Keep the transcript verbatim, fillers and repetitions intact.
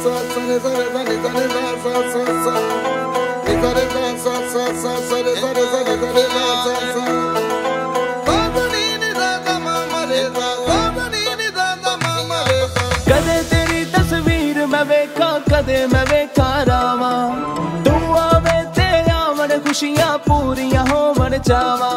कदे तेरी तस्वीर मैं वेखा कदे मैं वेखा रावा तू आवे तेरा मन खुशियां पूरियां होवन चावा।